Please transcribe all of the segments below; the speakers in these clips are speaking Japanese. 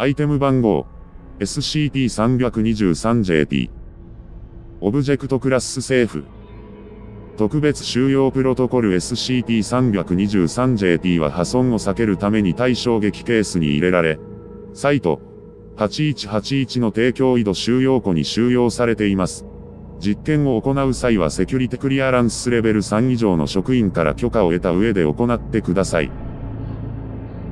アイテム番号 SCP-323-JP オブジェクトクラスセーフ特別収容プロトコル SCP-323-JP は破損を避けるために対衝撃ケースに入れられ、サイト8181の提供井戸収容庫に収容されています。実験を行う際はセキュリティクリアランスレベル3以上の職員から許可を得た上で行ってください。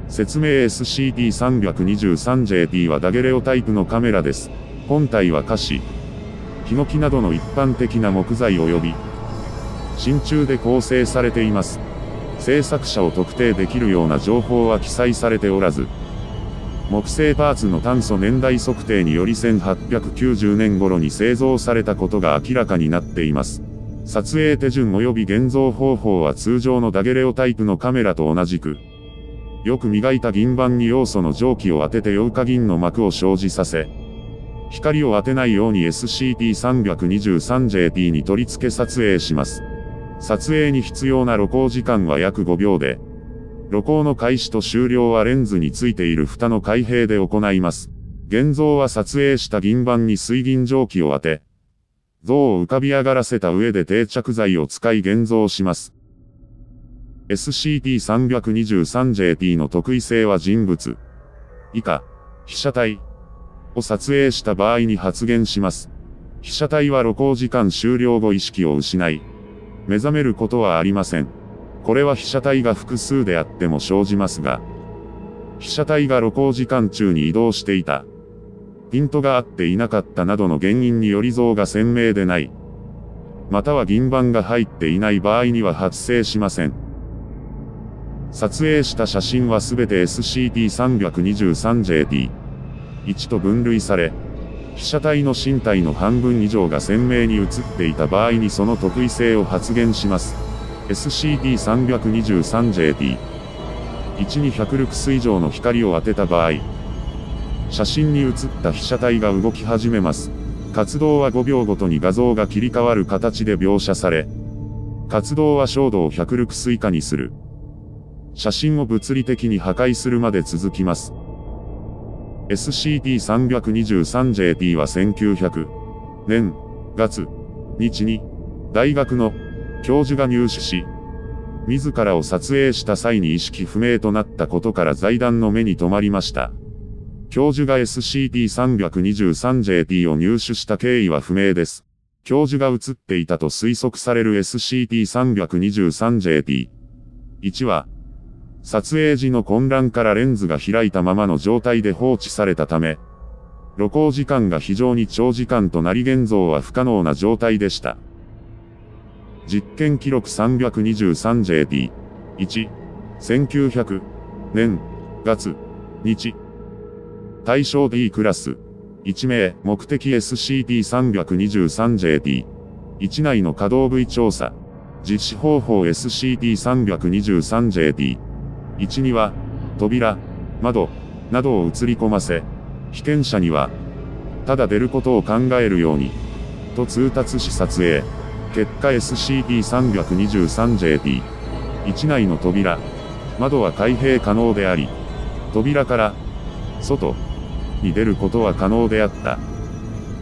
説明 SCP-323-JP はダゲレオタイプのカメラです。本体はカシ、ヒノキなどの一般的な木材及び真鍮で構成されています。製作者を特定できるような情報は記載されておらず、木製パーツの炭素年代測定により1890年頃に製造されたことが明らかになっています。撮影手順及び現像方法は通常のダゲレオタイプのカメラと同じく、よく磨いた銀板に要素の蒸気を当ててヨウ化銀の膜を生じさせ、光を当てないように SCP-323-JP に取り付け撮影します。撮影に必要な露光時間は約5秒で、露光の開始と終了はレンズについている蓋の開閉で行います。現像は撮影した銀板に水銀蒸気を当て、像を浮かび上がらせた上で定着剤を使い現像します。SCP-323-JP の特異性は人物、以下、被写体を撮影した場合に発現します。被写体は露光時間終了後意識を失い、目覚めることはありません。これは被写体が複数であっても生じますが、被写体が露光時間中に移動していた、ピントが合っていなかったなどの原因により像が鮮明でない、または銀板が入っていない場合には発生しません。撮影した写真はすべて SCP-323-JP1 と分類され、被写体の身体の半分以上が鮮明に写っていた場合にその特異性を発現します。SCP-323-JP1 に100ルクス以上の光を当てた場合、写真に写った被写体が動き始めます。活動は5秒ごとに画像が切り替わる形で描写され、活動は照度を100ルクス以下にする。写真を物理的に破壊するまで続きます。SCP-323-JP は1900年月日に大学の教授が入手し、自らを撮影した際に意識不明となったことから財団の目に留まりました。教授が SCP-323-JP を入手した経緯は不明です。教授が写っていたと推測される SCP-323-JP1 は、撮影時の混乱からレンズが開いたままの状態で放置されたため、露光時間が非常に長時間となり現像は不可能な状態でした。実験記録 323-JP1、1900年月日、対象 D クラス、1名、目的 SCP-323-JP1 内の可動部位調査、実施方法 SCP-323-JP。1には、扉、窓、などを映り込ませ、被験者には、ただ出ることを考えるように、と通達し撮影。結果 SCP-323-JP1 内の扉、窓は開閉可能であり、扉から、外、に出ることは可能であった。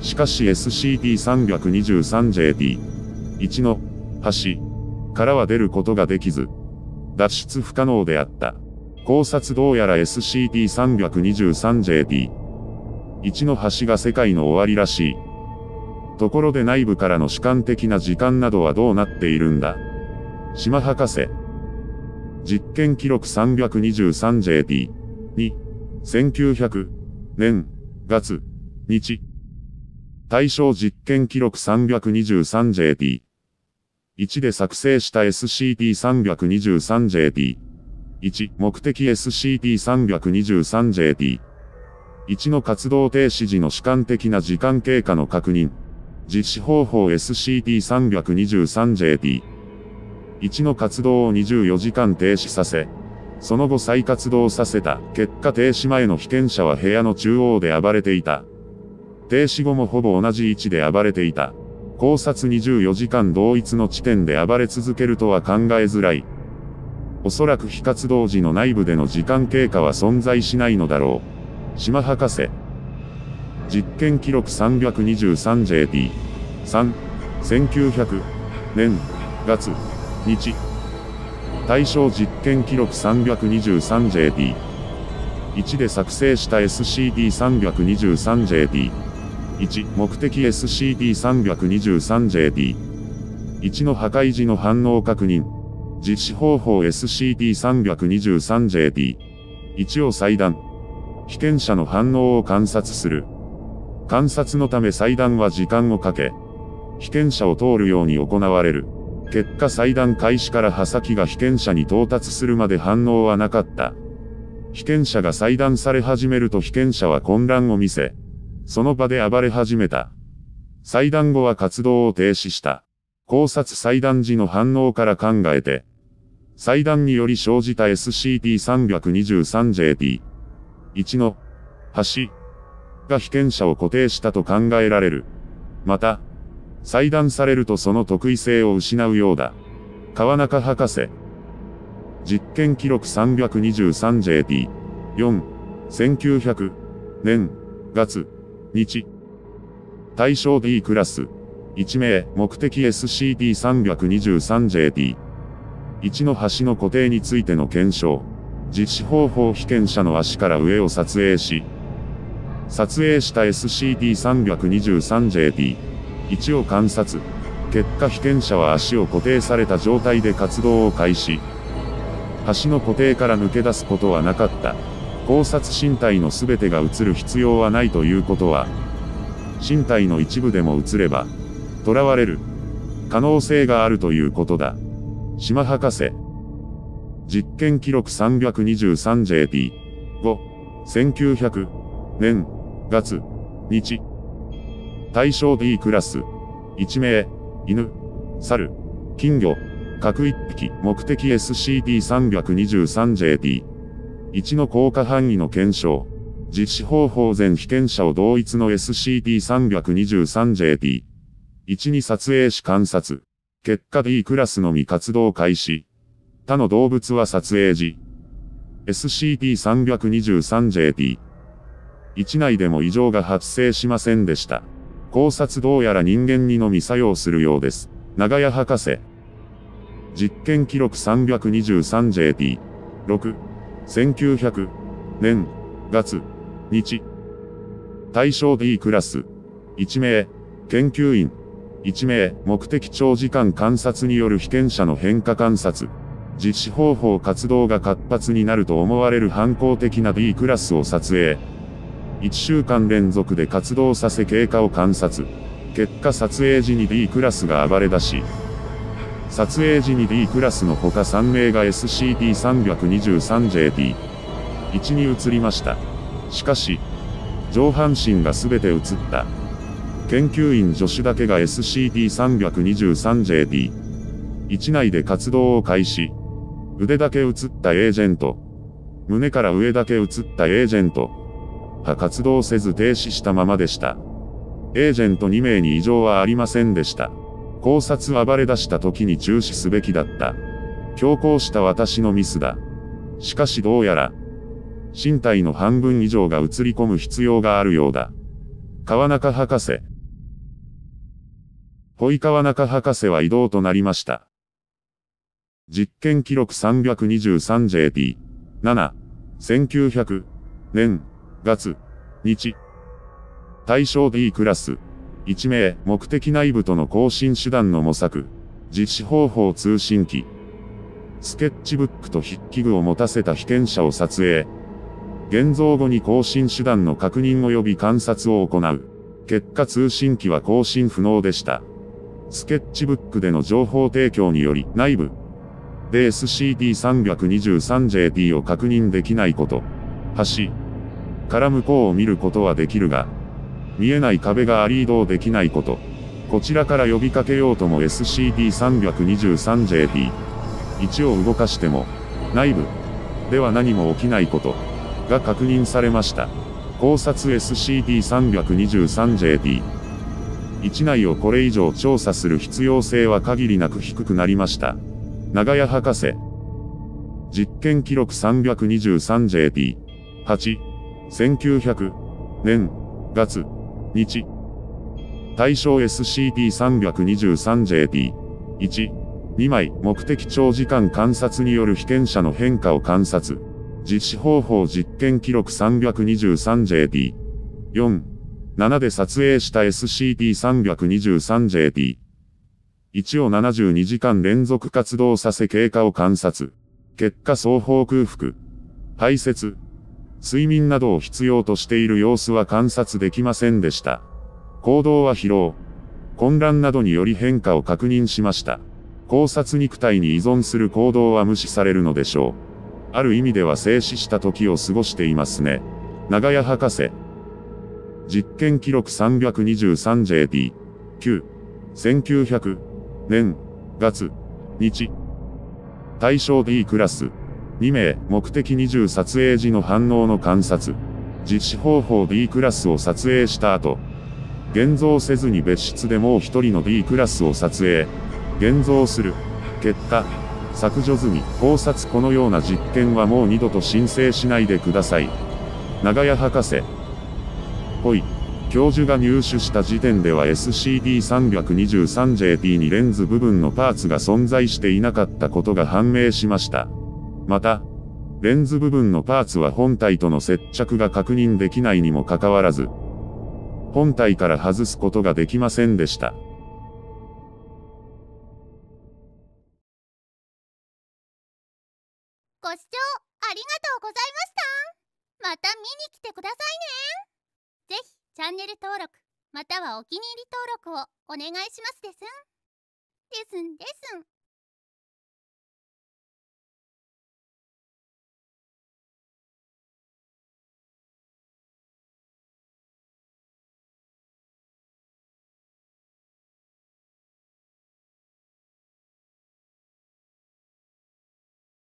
しかし SCP-323-JP1 の、端、からは出ることができず、脱出不可能であった。考察どうやら SCP-323-JP1 の端が世界の終わりらしい。ところで内部からの主観的な時間などはどうなっているんだ。島博士。実験記録 323-JP2、1900年月日。対象実験記録 323-JP。1で作成した SCP-323-JP1 目的 SCP-323-JP1 の活動停止時の主観的な時間経過の確認実施方法 SCP-323-JP1 の活動を24時間停止させその後再活動させた結果停止前の被験者は部屋の中央で暴れていた停止後もほぼ同じ位置で暴れていた考察24時間同一の地点で暴れ続けるとは考えづらい。おそらく非活動時の内部での時間経過は存在しないのだろう。島博士。実験記録 323JP。3、1900年月日。対象実験記録 323JP。1で作成した SCP-323-JP。1、目的 SCP-323-JP。1の破壊時の反応確認。実施方法 SCP-323-JP。1を裁断。被験者の反応を観察する。観察のため裁断は時間をかけ、被験者を通るように行われる。結果裁断開始から刃先が被験者に到達するまで反応はなかった。被験者が裁断され始めると被験者は混乱を見せ、その場で暴れ始めた。裁断後は活動を停止した。考察裁断時の反応から考えて、裁断により生じた SCP-323-JP。1の端が被験者を固定したと考えられる。また、裁断されるとその特異性を失うようだ。川中博士。実験記録 323JP。4、1900年月日。対象 D クラス。1名、目的 SCP-323JP。1の端の固定についての検証。実施方法被験者の足から上を撮影し、撮影した SCP-323JP。1を観察。結果被験者は足を固定された状態で活動を開始。端の固定から抜け出すことはなかった。考察身体の全てが映る必要はないということは、身体の一部でも映れば、囚われる可能性があるということだ。島博士。実験記録 323JP。5、1900年月日。対象 D クラス。1名、犬、猿、金魚、各1匹、目的 SCP-323-JP。1の効果範囲の検証。実施方法全被験者を同一の SCP-323-JP。1に撮影し観察。結果 D クラスのみ活動開始。他の動物は撮影時。SCP-323-JP。1内でも異常が発生しませんでした。考察どうやら人間にのみ作用するようです。長谷博士。実験記録 323JP。6、1900年月日。対象 D クラス。1名、研究員。1名、目的長時間観察による被験者の変化観察。実施方法活動が活発になると思われる反抗的な D クラスを撮影。1週間連続で活動させ経過を観察。結果撮影時に D クラスが暴れ出し、撮影時に D クラスの他3名が SCP-323-JP1 に移りました。しかし、上半身が全て移った。研究員助手だけが SCP-323-JP1 内で活動を開始。腕だけ移ったエージェント。胸から上だけ移ったエージェント。活動せず停止したままでした。エージェント2名に異常はありませんでした。考察暴れ出した時に中止すべきだった。強行した私のミスだ。しかしどうやら、身体の半分以上が映り込む必要があるようだ。川中博士。川中博士は異動となりました。実験記録 323JP。7、1900年。月、日。対象 D クラス。1名、目的内部との交信手段の模索。実施方法通信機。スケッチブックと筆記具を持たせた被験者を撮影。現像後に交信手段の確認及び観察を行う。結果通信機は交信不能でした。スケッチブックでの情報提供により、内部で SCP-323-JP を確認できないこと。端から向こうを見ることはできるが、見えない壁があり移動できないこと。こちらから呼びかけようとも SCP-323-JP1 を動かしても、内部では何も起きないことが確認されました。考察 SCP-323-JP1 内をこれ以上調査する必要性は限りなく低くなりました。長谷博士。実験記録 323-JP8 1900年月日対象 SCP-323-JP1、2 枚目的長時間観察による被験者の変化を観察。実施方法実験記録 323-JP4、7で撮影した SCP-323-JP1 を72時間連続活動させ経過を観察。結果双方空腹、排泄、睡眠などを必要としている様子は観察できませんでした。行動は疲労、混乱などにより変化を確認しました。考察肉体に依存する行動は無視されるのでしょう。ある意味では静止した時を過ごしていますね。長谷博士。実験記録 323-JP9、1900年月日対象 D クラス2名目的20撮影時の反応の観察。実施方法 D クラスを撮影した後、現像せずに別室でもう一人の D クラスを撮影、現像する。結果、削除済み。考察このような実験はもう二度と申請しないでください。長谷博士。ほい。教授が入手した時点では SCP-323-JP にレンズ部分のパーツが存在していなかったことが判明しました。また、レンズ部分のパーツは本体との接着が確認できないにもかかわらず、本体から外すことができませんでした。ご視聴ありがとうございました。また見に来てくださいね。ぜひチャンネル登録、またはお気に入り登録をお願いしますですん。ですんですん。